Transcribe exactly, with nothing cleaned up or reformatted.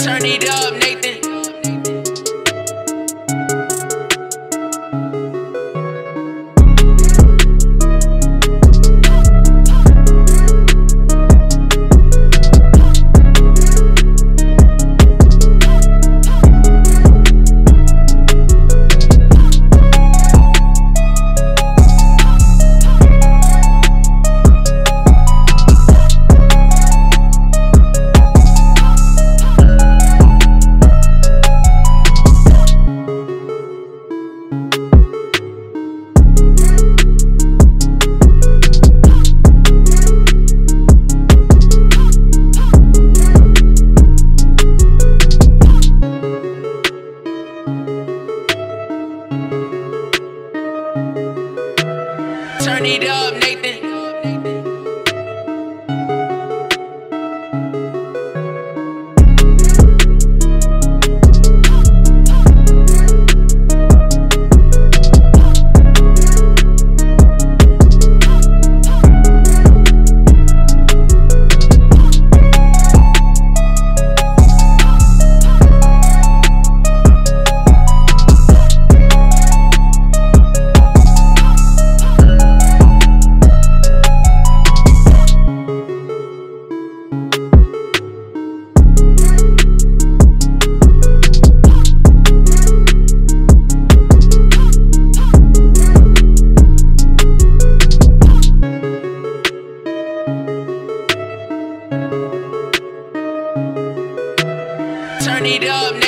Turn it up, Nathan. Turn it up, Nathan. Turn it up, Nathan.